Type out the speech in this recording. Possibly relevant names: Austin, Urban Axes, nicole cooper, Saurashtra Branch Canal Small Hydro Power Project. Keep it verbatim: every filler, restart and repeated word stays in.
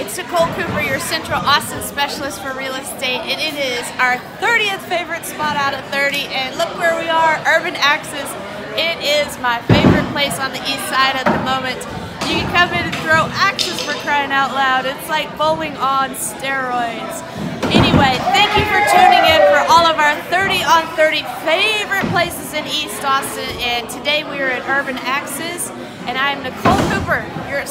It's Nicole Cooper, your Central Austin specialist for real estate, and it is our thirtieth favorite spot out of thirty, and look where we are, Urban Axes. It is my favorite place on the east side at the moment. You can come in and throw axes for crying out loud. It's like bowling on steroids. Anyway, thank you for tuning in for all of our thirty on thirty favorite places in East Austin, and today we are at Urban Axes, and I am Nicole Cooper, your